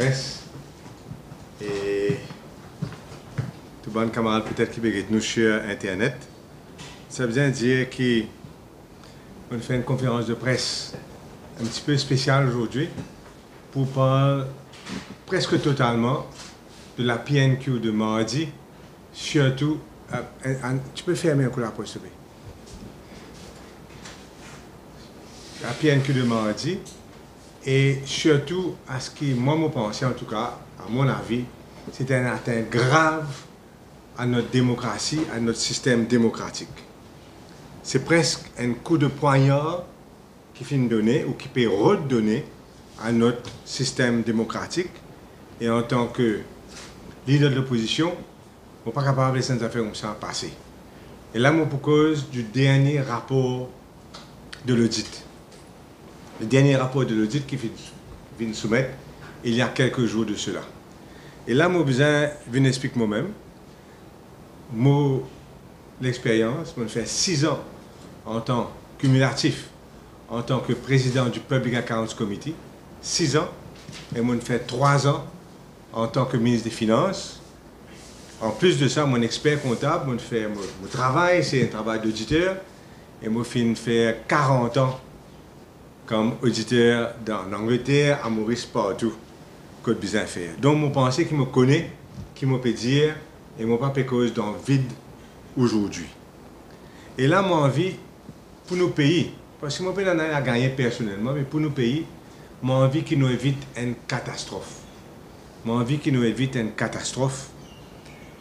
presse. Et tout bon camarade peut-être qui béguite nous sur Internet. Ça veut dire qu'on fait une conférence de presse un petit peu spéciale aujourd'hui pour parler presque totalement de la PNQ de mardi, surtout. Tu peux fermer un coup la poste. La PNQ de mardi et surtout à ce qui, moi, me pensais en tout cas, à mon avis, c'était une atteinte grave à notre démocratie, à notre système démocratique. C'est presque un coup de poignard qui finit de donner ou qui peut redonner à notre système démocratique. Et en tant que leader de l'opposition, on n'est pas capable de laisser nos affaires comme ça passer. Et là, moi, pour cause du dernier rapport de l'audit. Le dernier rapport de l'audit qui vient soumettre il y a quelques jours de cela. Et là, moi, je viens expliquer moi-même. Moi, l'expérience, je fais 6 ans en tant que cumulatif, en tant que président du Public Accounts Committee, 6 ans, et je fais 3 ans en tant que ministre des Finances. En plus de ça, mon expert comptable, moi, fait mon travail, c'est un travail d'auditeur, et moi, je fais 40 ans comme auditeur en Angleterre, à Maurice, partout, Côte Bizarre faire. Donc, mon pensée qui me connaît, qui me peut dire, et mon pas cause dans le vide aujourd'hui. Et là, mon envie, pour nos pays, parce que mon pays en a gagné personnellement, mais pour nos pays, mon envie qui nous évite une catastrophe. Mon envie qui nous évite une catastrophe.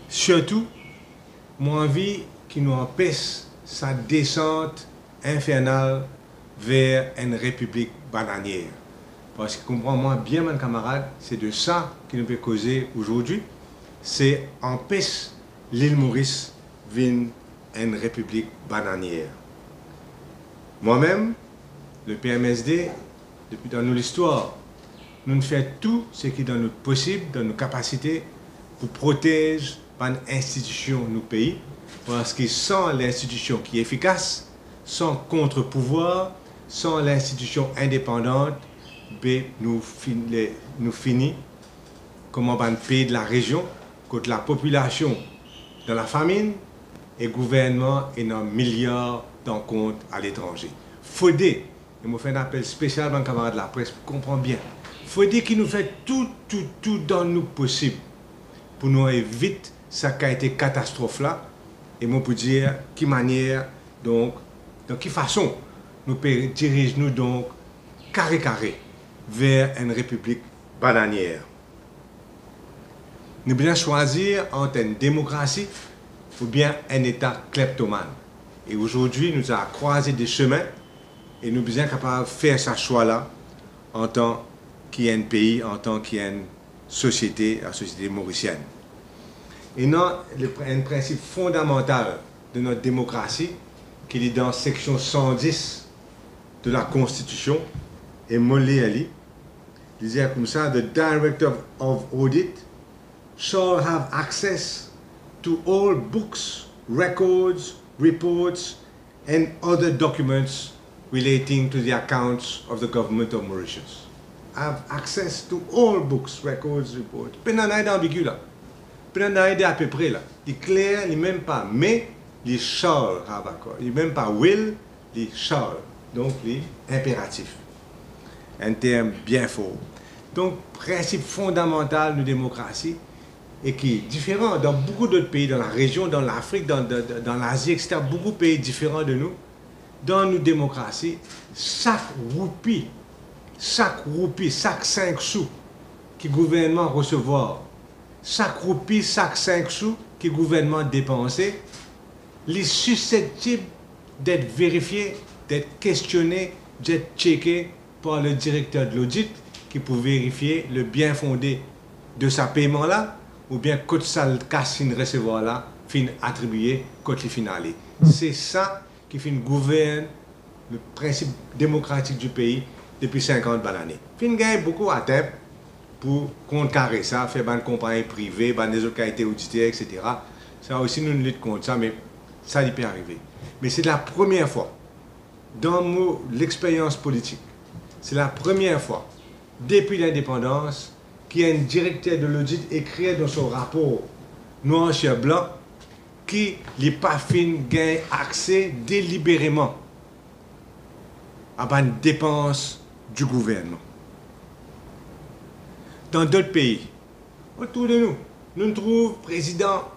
Surtout, mon envie qui nous empêche sa descente infernale vers une république bananière. Parce que, comprends-moi bien, mon camarade, c'est de ça qui nous peut causer aujourd'hui. C'est empêche l'île Maurice d'une république bananière. Moi-même, le PMSD, depuis dans l'histoire, nous faisons tout ce qui est dans notre possible, dans nos capacités, pour protéger par institution nos pays. Parce que sans l'institution qui est efficace, sans contre-pouvoir, sans l'institution indépendante, nous finit comme un pays de la région, contre la population dans la famine et le gouvernement et un milliard d'en compte à l'étranger. Faudé, et je fais un appel spécial à un camarade de la presse pour comprendre bien, Faudé qui nous fait tout dans nous possible pour nous éviter cette catastrophe-là et moi pour dire qui manière, donc, de quelle façon nous dirigeons-nous donc carré vers une république bananière. Nous devons choisir entre une démocratie ou bien un État kleptomane. Et aujourd'hui, nous avons croisé des chemins et nous devons être capables de faire ce choix-là en tant qu'il y a un pays, en tant qu'il y a une société, la société mauricienne. Et non, un principe fondamental de notre démocratie qui est dans section 110 de la Constitution et Molly Ali, disait comme ça, the director of audit shall have access to all books, records, reports, and other documents relating to the accounts of the government of Mauritius. Have access to all books, records, reports. Penanaï d'ambigu là. Penanaï d'à peu près là. Il est clair, il même pas mais, il shall have accord. Il même pas will, il shall. Donc, il est impératif. Un terme bien fort. Donc, principe fondamental de démocratie et qui est différent dans beaucoup d'autres pays, dans la région, dans l'Afrique, dans l'Asie, etc. Beaucoup de pays différents de nous. Dans nos démocraties, chaque roupie, chaque 5 sous que gouvernement recevoir, chaque roupie, chaque 5 sous que gouvernement dépenser, les susceptibles d'être vérifiés, d'être questionnés, d'être checkés par le directeur de l'audit qui peut vérifier le bien fondé de sa paiement-là ou bien quand ça le casse une recevoir-là, fin attribué quand le finalé. C'est ça qui fin gouverne le principe démocratique du pays depuis 50 bonnes années. Fin gagne beaucoup à temps pour contrecarrer ça, faire ban compagnie privée, ban des autres qui ont été auditées, etc. Ça aussi nous luttons contre ça, mais ça n'y peut arriver. Mais c'est la première fois dans l'expérience politique. C'est la première fois, depuis l'indépendance, qui est un directeur de l'audit, écrit dans son rapport noir sur blanc qui n'est pas fin gain accès délibérément à une dépense du gouvernement. Dans d'autres pays, autour de nous, nous trouvons président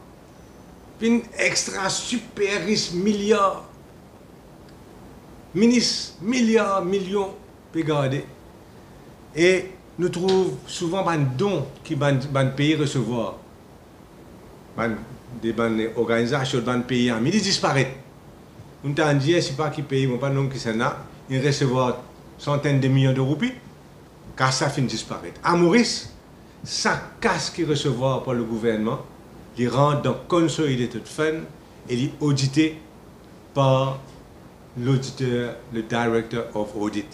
une extra super riche milliards, ministre milliards, millions, regardez. Et nous trouvons souvent des dons qui les pays recevoir. Des organisations, des pays amis, ils disparaissent. Nous avons dit, si pas qui paye, pas nom qui s'en a, ils recevront centaines de millions de roupies, car ça finit disparaître. À Maurice, ça casse qui recevoir par le gouvernement, les rend dans Consolidated Fund et les audité par l'auditeur, le Director of Audit.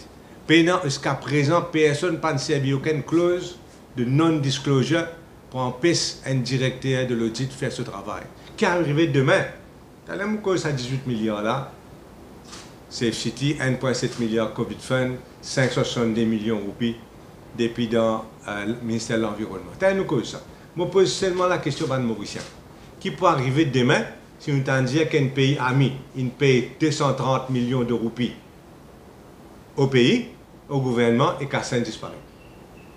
Pendant jusqu'à présent, personne n'a servi aucune clause de non-disclosure pour empêcher un directeur de l'audit de faire ce travail. Qui arrivé demain, dans la même cause à 18 milliards là, Safe City, 1,7 milliard Covid Fund, 570 millions roupies depuis dans le ministère de l'Environnement. T'as une cause ça. Je pose seulement la question à Mauricien. Qui peut arriver demain si on t'en dit qu'un pays ami, il paye 230 millions de roupies au pays, au gouvernement et qu'à ça disparaît?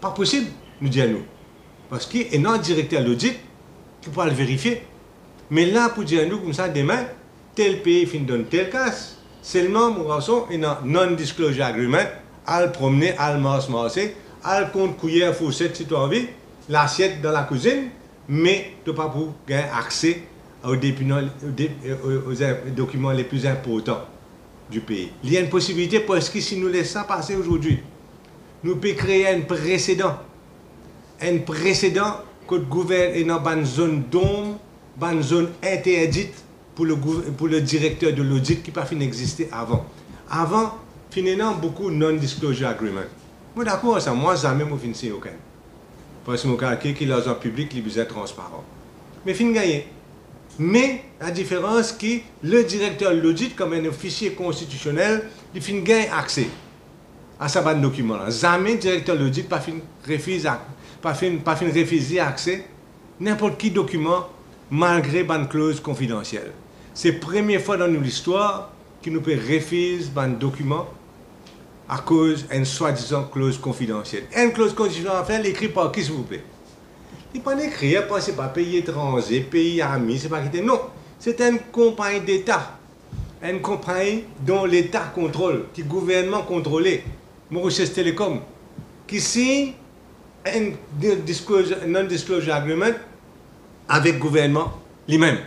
Pas possible, nous disons-nous. Parce qu'il y a un directeur l'audit qui peut le vérifier. Mais là, pour dire nous comme ça, demain, tel pays finit dans telle case. Seulement, mon garçon, il y a un non-disclosure agreement à le promener, à le marcher, à le compte cuillère, fourchette, si tu as envie, l'assiette dans la cuisine, mais tu n'as pas pour gagner accès aux documents les plus importants du pays. Il y a une possibilité parce que si nous laissons ça passer aujourd'hui, nous pouvons créer un précédent. Un précédent que le gouvernement est dans une zone d'ombre, une zone interdite pour le directeur de l'audit qui n'a pas fini d'exister avant. Avant, finalement, beaucoup de non-disclosure agreement. Moi, d'accord, ça, moi, jamais, je ne sais aucun. Parce que mon calcul qui l'argent public, il est transparent. Mais fin gagné. Mais la différence qui est que le directeur l'audit, comme un officier constitutionnel, il fin gagne accès à sa bande de documents. Jamais le directeur l'audit pas fin refuse accès à n'importe quel document malgré une clause confidentielle. C'est la première fois dans l'histoire qui nous peut refuser un document à cause d'une soi-disant clause confidentielle. Une clause confidentielle écrite par qui, s'il vous plaît? Il n'est pas écrit, ce n'est pas pays étranger, pays ami, c'est pas quitté. Non, c'est une compagnie d'État, une compagnie dont l'État contrôle, qui gouvernement contrôlé, Mauritius Télécom, qui signe un non-disclosure agreement avec le gouvernement lui-même.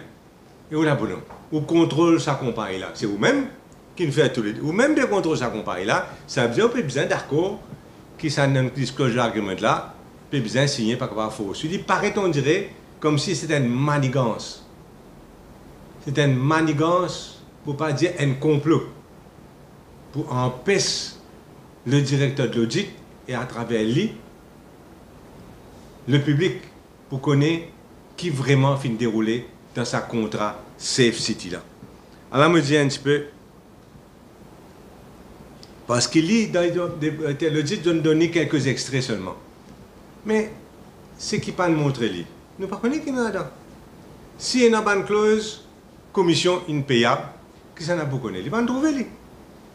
Et vous avez ou contrôle sa compagnie là, c'est vous-même qui ne fait tous les deux. Ou même de contrôle sa compagnie là, ça veut dire qu'on a besoin d'accord qui ça non-disclosure agreement là. Pas besoin signé par rapport à faux. Il paraît, on dirait, comme si c'était une manigance. C'était une manigance, pour ne pas dire un complot, pour empêcher le directeur de l'audit et à travers lui, le public, pour connaître qui vraiment finit dérouler dans sa contrat Safe City là. Alors, me dit un petit peu, parce qu'il lit dans l'audit, je vais donner quelques extraits seulement. Mais ce qui pas nous montrer lui, nous ne connaissons pas qui est là-dedans. Si il y a une clause, commission impayable, qui s'en a beaucoup connu, il va nous trouver lui.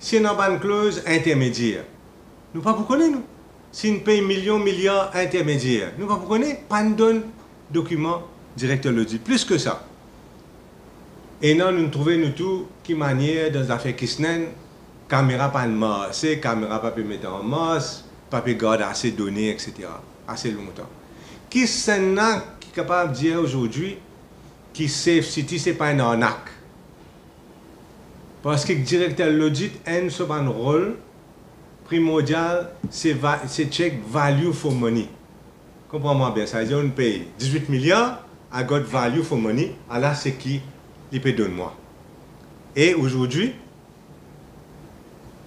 Si il y a une clause intermédiaire, nous ne pas connaître nous. Si nous paye millions, milliards intermédiaires, nous ne pas connaître, pas nous donne document directeur le dit. Plus que ça. Et non, nous trouvons nous tout qui manière dans l'affaire Kisnen, caméra pas de masse, caméra pas peut mettre en masse, pas peut garder assez de données, etc. Assez longtemps. Qui s'en qui est capable de dire aujourd'hui que Safe City, ce n'est pas un arnaque? Parce que le directeur de l'audit a un rôle primordial, c'est check value for money. Comprends-moi bien, ça veut dire qu'on paye 18 milliards à got value for money, alors c'est qui il peut donner moi. Et aujourd'hui,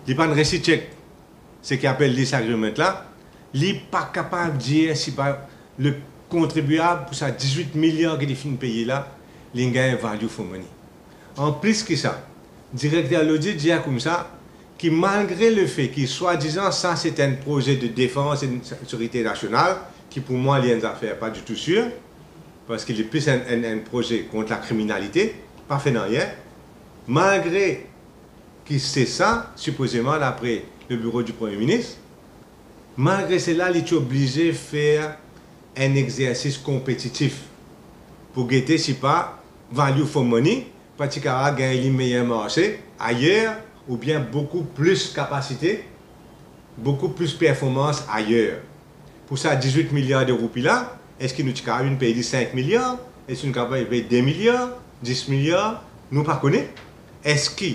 il n'y a pas de récit check, ce qui appelle les agreements là. Il n'est pas capable de dire si le contribuable, pour ça 18 milliards qu'il finit de payer là, il gagne value for money. En plus que ça, le directeur de l'audit dit comme ça, que malgré le fait qu'il soit disant ça c'est un projet de défense et de sécurité nationale, qui pour moi, lié à des affaires, pas du tout sûr, parce qu'il est plus un projet contre la criminalité, pas fait dans rien, malgré qu'il sait ça, supposément, d'après le bureau du Premier ministre, malgré cela, il est obligé de faire un exercice compétitif pour guetter si pas value for money, parce qu'il a gagné le meilleur marché ailleurs, ou bien beaucoup plus capacité, beaucoup plus performance ailleurs. Pour ça, 18 milliards de roupies là, est-ce que nous avons payé 5 milliards? Est-ce que nous avons payé 2 milliards? 10 milliards? Nous ne connaissons pas. Est-ce que,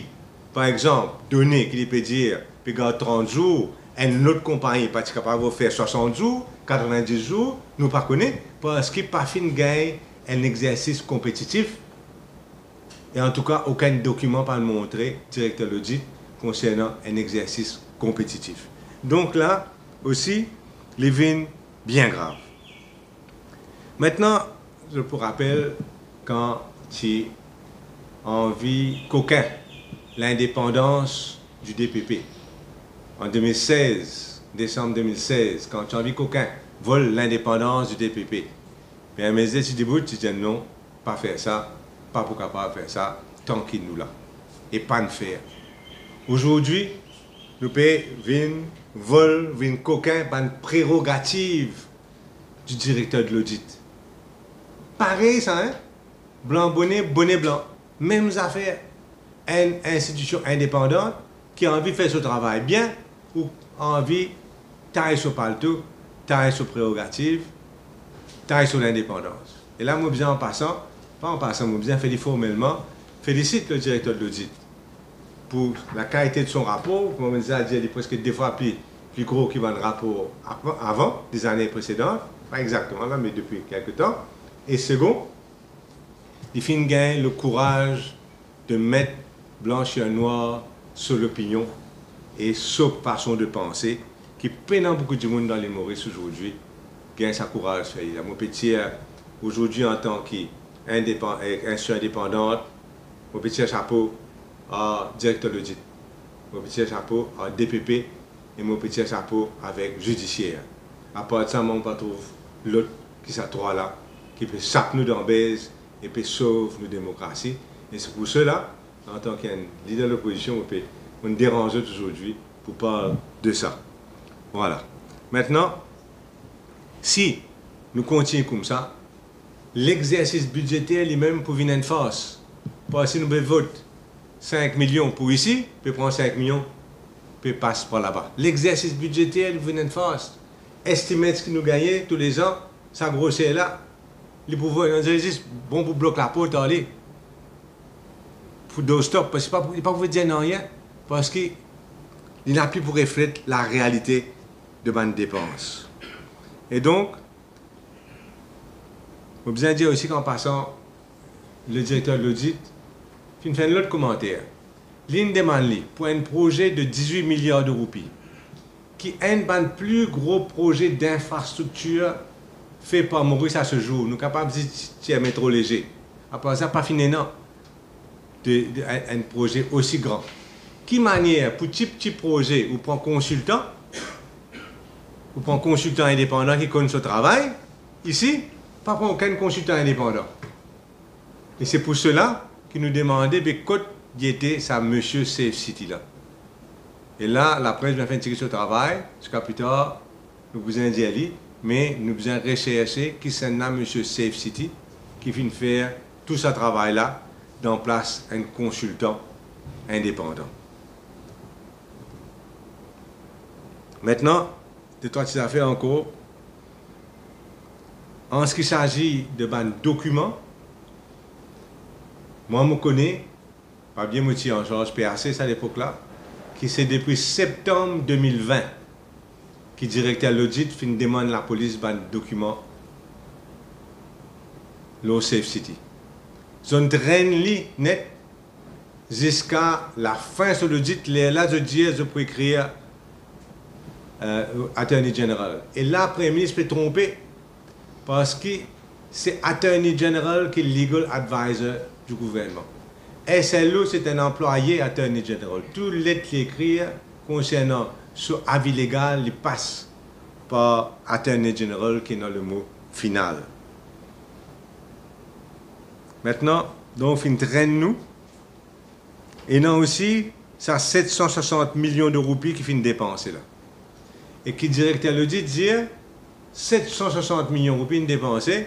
par exemple, donné qu'il peut dire, puis garde 30 jours, une autre compagnie n'est pas capable de faire 60 jours, 90 jours, nous ne connaissons pas, parce qu'il n'a pas fini de gagner un exercice compétitif. Et en tout cas, aucun document pas le montrer, directeur l'audit, concernant un exercice compétitif. Donc là aussi, les vignes bien graves. Maintenant, je vous rappelle quand il envie qu'aucun l'indépendance du DPP. En 2016, décembre 2016, quand tu envie qu'aucun vole l'indépendance du DPP. PMSD, tu déboutes, tu dis non, pas faire ça, pas pour capable faire ça, tant qu'il nous l'a. Et pas ne faire. Aujourd'hui, nous payons une vol, une coquin, une prérogative du directeur de l'audit. Pareil ça, hein? Blanc bonnet, bonnet blanc. Mêmes affaires. Une institution indépendante qui a envie de faire ce travail bien ou a envie de tailler sur palto, tailler sur prérogative, tailler sur l'indépendance. Et là, moi, bien en passant, pas en passant, moi, bien formellement, félicite le directeur de l'audit pour la qualité de son rapport, comme on a dit, il est presque 2 fois plus gros qu'il va le rapport avant, des années précédentes, pas exactement là, mais depuis quelques temps. Et second, il finit de gagner le courage de mettre blanc et noir sur l'opinion et sur la façon de penser, qui peinant beaucoup de monde dans les Maurice aujourd'hui, gagne sa courage. Mon petit, aujourd'hui en tant qu'indépendante, mon petit chapeau, à directeur d'audit, mon petit chapeau à DPP et mon petit chapeau avec judiciaire. À part de ça, on ne trouve l'autre qui s'attroit là, qui peut saper nous dans baise et peut sauver nos démocraties. Et c'est pour cela, en tant qu'un leader de l'opposition, on dérange aujourd'hui pour parler de ça. Voilà. Maintenant, si nous continuons comme ça, l'exercice budgétaire lui-même pour venir en force, parce que nous pouvons voter 5 millions pour ici, peut prendre 5 millions, peut passer par là-bas. L'exercice budgétaire, vous venez de faire, estimez ce que nous gagnons tous les ans, ça grossit là. Les pouvoirs, ils disent juste, bon, pour bloquer la porte, allez. Pour deux stop, parce qu'il n'est pas pour dire non rien, parce qu'il n'a plus pour refléter la réalité de bonnes dépenses. Et donc, on peut dire aussi qu'en passant, le directeur de l'audit, puis fait un autre commentaire. L'une demande pour un projet de 18 milliards de roupies, qui est un plus gros projet d'infrastructure fait par Maurice à ce jour. Nous sommes capables de dire que trop léger. Après ça, pas fini, non. Un projet aussi grand. Qui manière, pour petit projet, ou pour un consultant indépendant qui connaît ce travail, ici, pas pour aucun consultant indépendant. Et c'est pour cela qui nous demandait quand était sa monsieur Safe City là. Et là, la presse m'a fait tirer ce travail, jusqu'à plus tard, nous besoin d'y aller, mais nous besoin rechercher qui c'est monsieur Safe City qui vient faire tout ce travail là, dans place un consultant indépendant. Maintenant, de trois petites affaires encore. En ce qui s'agit de ban documents, moi, je me connais, pas bien mouti en charge PAC, c'est à l'époque-là, qui c'est depuis septembre 2020 qui directeur l'audit fin demande la police ban document l'eau Safe City. Zone traîne net jusqu'à la fin de l'audit, là je dis je peux écrire Attorney General. Et là, Premier ministre peut tromper parce que c'est Attorney General qui est legal advisor du gouvernement. SLO, c'est un employé Attorney General. Toutes les lettres écrites concernant ce avis légal, il passe par Attorney General qui est dans le mot final. Maintenant, donc, on traîne nous. Et non aussi, ça 760 millions de roupies qui finissent dépenser là. Et qui directeur le dit, 760 millions de roupies dépensées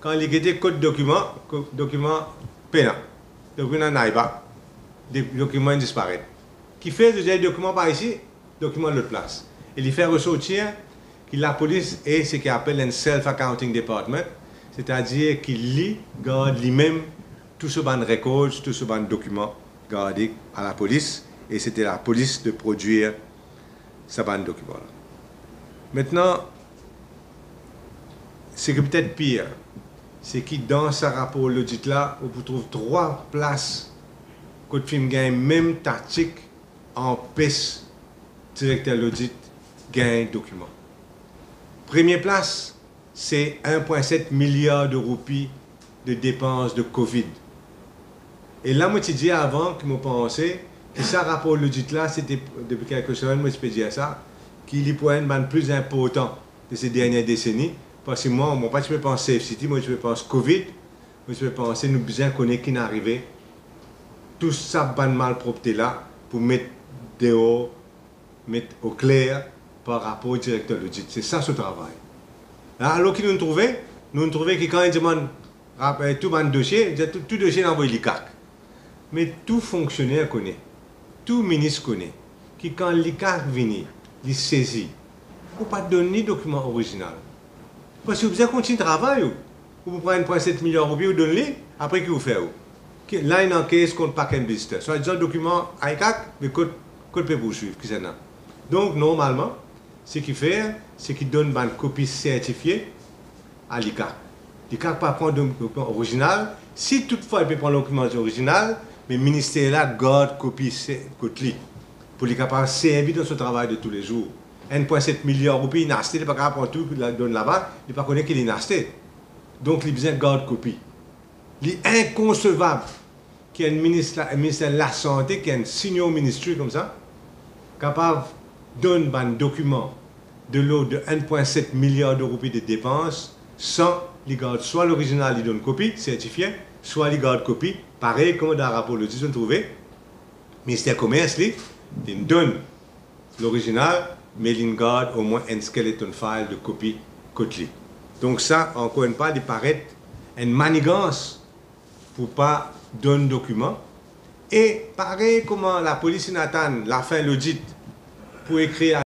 quand il y a des codes documents pénal. Documents n'aillent pas. Des documents disparaissent. Qui fait des documents par ici, documents de l'autre place. Et il fait ressortir que la police est ce qu'il appelle un self-accounting department, c'est-à-dire qu'il lit, garde lui-même tout ce ban de records, tout ce ban de documents gardés à la police, et c'était la police de produire ce ban de documents-là. Maintenant, ce qui est peut-être pire, c'est que dans ce rapport l'audit-là, on vous trouve trois places que le film gagne même tactique en pêche directeur l'audit gagne document. Première place, c'est 1,7 milliard de roupies de dépenses de Covid. Et là, moi, je disais avant que je pensais que ce rapport l'audit-là, c'était depuis quelques semaines, moi, je peux dire ça, qu'il est pour un ban plus important de ces dernières décennies. Parce que moi, je peux penser Safe City, moi, je peux penser Covid, moi, je peux penser nous besoin qu'on est qui n'arrivait. Tout ça, ban malpropreté-là, pour mettre dehors, mettre au clair par rapport au directeur l'audit. C'est ça ce travail. Alors qu'ils nous trouvons que quand ils demandent tout le dossier, tout dossier envoie l'ICAC. Mais tout fonctionnaire connaît, tout ministre connaît, que quand l'ICAC vient, il saisit, il ne peut pas donner de document original. Parce que vous avez continué de travail, vous prenez 1,7 milliard de roupies, vous donnez, après que vous faites. Là, il y a une enquête contre Pack and Buster. Soit disant document ICAC, mais code peut poursuivre. Donc, normalement, ce qu'il fait, c'est qu'il donne une copie certifiée à l'ICAC. L'ICAC ne peut pas prendre le document original. Si toutefois il peut prendre le document original, mais le ministère garde copie pour les capables de servir dans ce travail de tous les jours. 1,7 milliard de roupies, il n'a pas capable de prendre tout qu'il donne là-bas, il ne peut pas connaître qu'il est nasté. Donc, il a besoin de garde copie. Il est inconcevable qu'il y ait un ministère de la Santé, qu'il y ait un signe au ministère comme ça, capable de donner un document de l'ordre de 1,7 milliard de roupies de dépenses sans les garder. Soit l'original, il donne copie, certifié, soit les garde copie. Pareil, comme dans le rapport de l'audit, on trouve, le ministère du Commerce, il donne l'original, mais il garde au moins un skeleton file de copie côté. Donc ça, encore une fois, il paraît une manigance pour ne pas donner de document. Et pareil, comment la police n'attend la fin de l'audit pour écrire